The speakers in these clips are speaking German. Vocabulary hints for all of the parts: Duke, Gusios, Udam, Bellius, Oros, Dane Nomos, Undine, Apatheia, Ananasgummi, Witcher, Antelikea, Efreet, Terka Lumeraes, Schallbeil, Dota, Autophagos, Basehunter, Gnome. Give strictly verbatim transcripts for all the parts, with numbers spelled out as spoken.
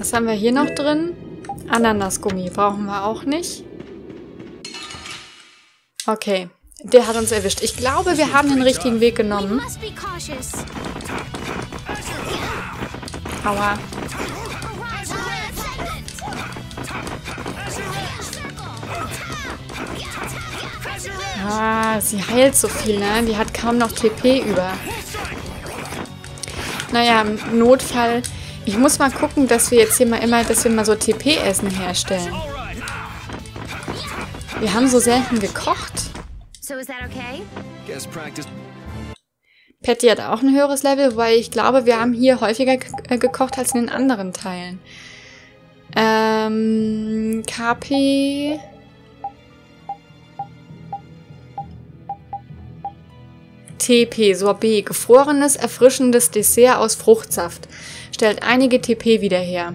Was haben wir hier noch drin? Ananasgummi brauchen wir auch nicht. Okay, der hat uns erwischt. Ich glaube, wir haben den richtigen Weg genommen. Aua. Ah, sie heilt so viel, ne? Die hat kaum noch T P über. Naja, im Notfall. Ich muss mal gucken, dass wir jetzt hier mal immer, dass wir mal so T P-Essen herstellen. Wir haben so selten gekocht. Patty hat auch ein höheres Level, weil ich glaube, wir haben hier häufiger gekocht als in den anderen Teilen. Ähm, K P... T P, Sorbet, gefrorenes, erfrischendes Dessert aus Fruchtsaft. Stellt einige T P wieder her.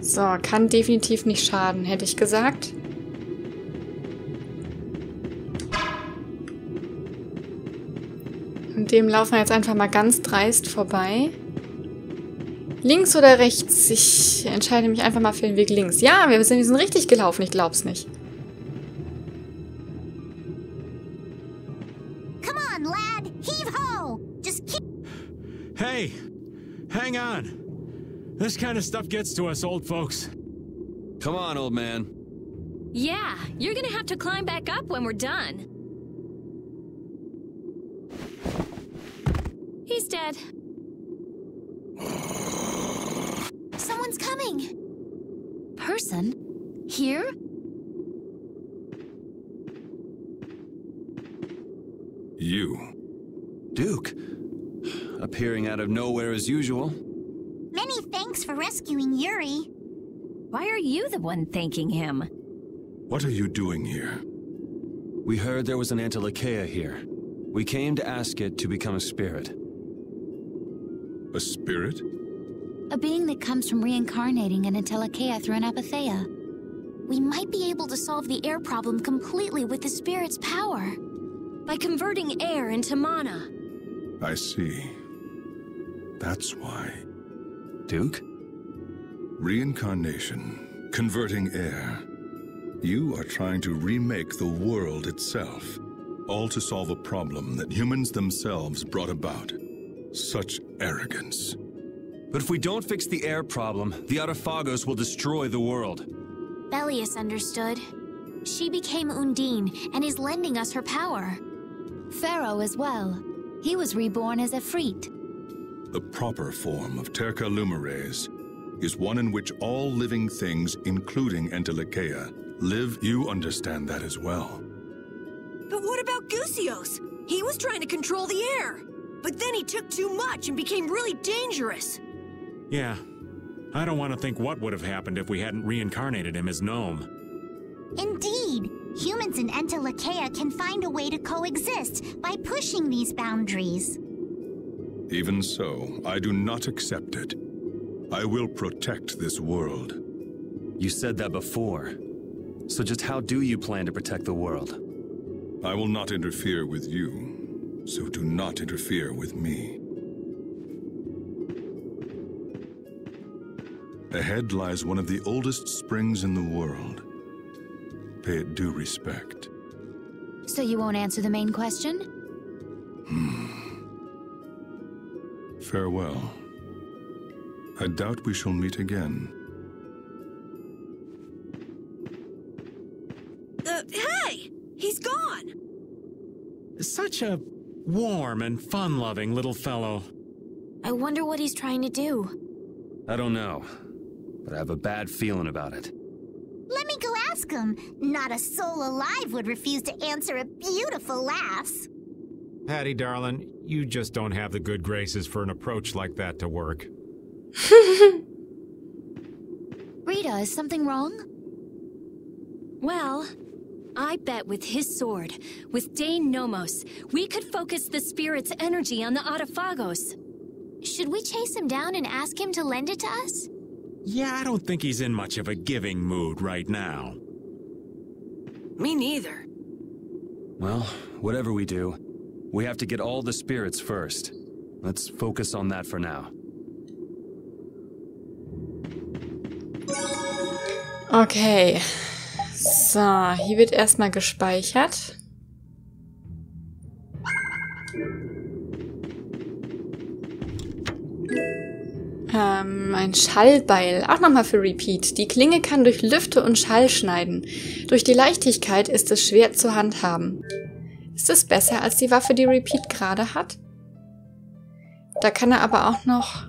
So, kann definitiv nicht schaden, hätte ich gesagt. Und dem laufen wir jetzt einfach mal ganz dreist vorbei. Links oder rechts? Ich entscheide mich einfach mal für den Weg links. Ja, wir sind, wir sind richtig gelaufen, ich glaub's nicht. Come on, lad. Heave ho. Just keep... Hey, hang on. This kind of stuff gets to us old folks. Come on, old man. Yeah, you're gonna have to climb back up when we're done. He's dead. Someone's coming. Person? Here? You. Duke. Appearing out of nowhere as usual. Many thanks for rescuing Yuri. Why are you the one thanking him? What are you doing here? We heard there was an Antelikea here. We came to ask it to become a spirit. A spirit? A being that comes from reincarnating an Antelikea through an Apatheia. We might be able to solve the air problem completely with the spirit's power. By converting air into mana. I see. That's why. Duke? Reincarnation. Converting air. You are trying to remake the world itself. All to solve a problem that humans themselves brought about. Such arrogance. But if we don't fix the air problem, the Autophagos will destroy the world. Bellius understood. She became Undine and is lending us her power. Pharaoh as well. He was reborn as Efreet. The proper form of Terka Lumeraes is one in which all living things, including Antelikea, live. You understand that as well. But what about Gusios? He was trying to control the air. But then he took too much and became really dangerous. Yeah. I don't want to think what would have happened if we hadn't reincarnated him as Gnome. Indeed. Humans and Antelikea can find a way to coexist by pushing these boundaries. Even so, I do not accept it. I will protect this world. You said that before. So just how do you plan to protect the world? I will not interfere with you. So do not interfere with me. Ahead lies one of the oldest springs in the world. Pay it due respect. So you won't answer the main question? Hmm. Farewell. I doubt we shall meet again. Uh, hey! He's gone! Such a... warm and fun-loving little fellow. I wonder what he's trying to do. I don't know, but I have a bad feeling about it. Let me go ask him. Not a soul alive would refuse to answer a beautiful lass. Patty, darling, you just don't have the good graces for an approach like that to work. Rita, is something wrong? Well... I bet with his sword, with Dane Nomos, we could focus the spirit's energy on the Autophagos. Should we chase him down and ask him to lend it to us? Yeah, I don't think he's in much of a giving mood right now. Me neither. Well, whatever we do, We have to get all the spirits first. Let's focus on that for now. Okay. So, hier wird erstmal gespeichert. Ähm, ein Schallbeil. Auch nochmal für Repeat. Die Klinge kann durch Lüfte und Schall schneiden. Durch die Leichtigkeit ist es schwer zu handhaben. Ist es besser als die Waffe, die Repeat gerade hat? Da kann er aber auch noch...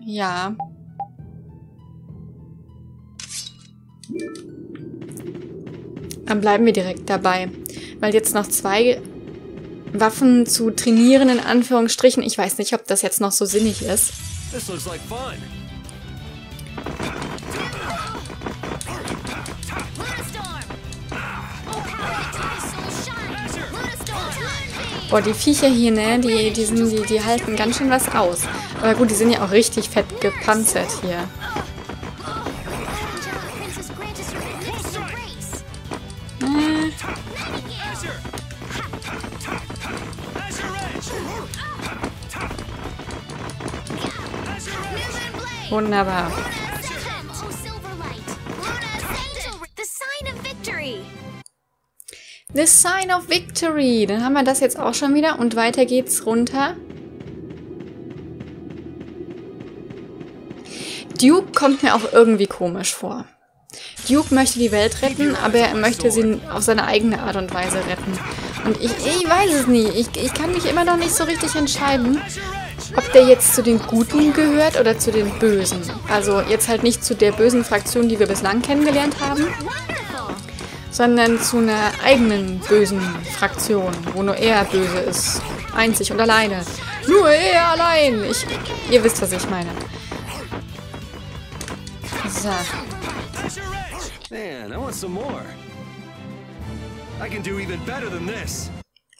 Ja... Dann bleiben wir direkt dabei. Weil jetzt noch zwei Waffen zu trainieren, in Anführungsstrichen. Ich weiß nicht, ob das jetzt noch so sinnig ist. Boah, die Viecher hier, ne? Die, die, sind, die, die halten ganz schön was aus. Aber gut, die sind ja auch richtig fett gepanzert hier. Wunderbar. The Sign of Victory. Dann haben wir das jetzt auch schon wieder. Und weiter geht's runter. Duke kommt mir auch irgendwie komisch vor. Duke möchte die Welt retten, aber er möchte sie auf seine eigene Art und Weise retten. Und ich, ich weiß es nie. Ich, ich kann mich immer noch nicht so richtig entscheiden, ob der jetzt zu den Guten gehört oder zu den Bösen. Also jetzt halt nicht zu der bösen Fraktion, die wir bislang kennengelernt haben, sondern zu einer eigenen bösen Fraktion, wo nur er böse ist. Einzig und alleine. Nur er allein! Ich, ihr wisst, was ich meine. So.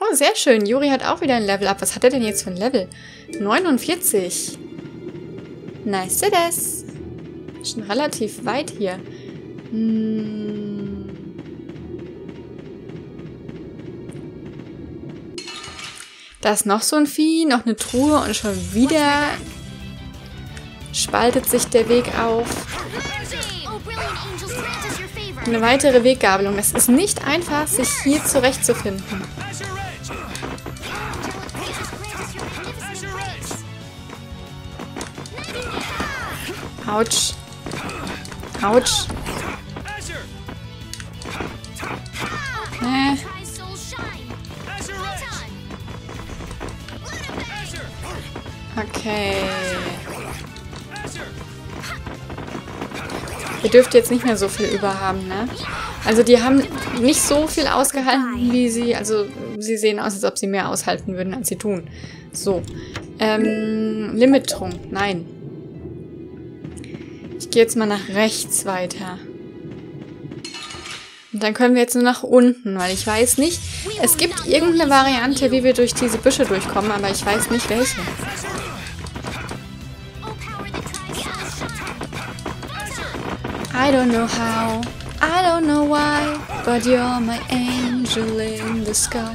Oh, sehr schön. Yuri hat auch wieder ein Level-Up. Was hat er denn jetzt für ein Level? neunundvierzig. Nice, das. Schon relativ weit hier. Hm. Da ist noch so ein Vieh, noch eine Truhe und schon wieder spaltet sich der Weg auf. Eine weitere Weggabelung. Es ist nicht einfach, sich hier zurechtzufinden. Autsch. Autsch. Nee. Okay. Ihr dürft jetzt nicht mehr so viel überhaben, ne? Also die haben nicht so viel ausgehalten, wie sie... Also sie sehen aus, als ob sie mehr aushalten würden, als sie tun. So. Ähm, Limit-Trunk. Nein. Ich gehe jetzt mal nach rechts weiter. Und dann können wir jetzt nur nach unten, weil ich weiß nicht... Es gibt irgendeine Variante, wie wir durch diese Büsche durchkommen, aber ich weiß nicht, welche. I don't know how, I don't know why, but you're my angel in the sky.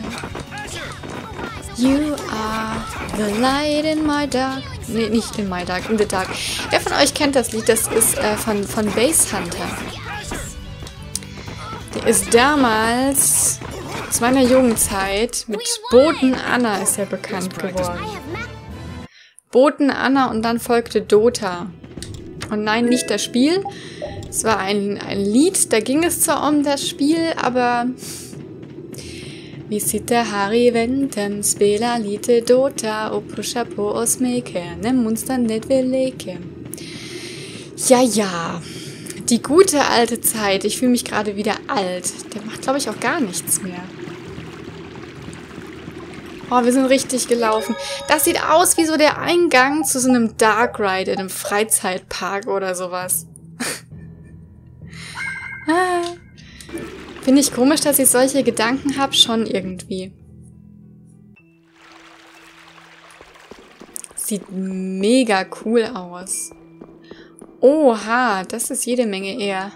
You are the light in my dark... Nee, nicht in my dark, in the dark. Wer von euch kennt das Lied? Das ist äh, von, von Basehunter. Der ist damals, aus meiner Jugendzeit, mit Boten Anna ist er bekannt geworden. Boten Anna und dann folgte Dota. Und nein, nicht das Spiel. Es war ein, ein Lied, da ging es zwar um das Spiel, aber... Wie sieht der Harry Ventem, spela lite Dota, o pusha po os meke, ne munster net veleke. Ja, ja. Die gute alte Zeit. Ich fühle mich gerade wieder alt. Der macht, glaube ich, auch gar nichts mehr. Oh, wir sind richtig gelaufen. Das sieht aus wie so der Eingang zu so einem Dark Ride in einem Freizeitpark oder sowas. Ah. Finde ich komisch, dass ich solche Gedanken habe, schon irgendwie. Sieht mega cool aus. Oha, das ist jede Menge eher.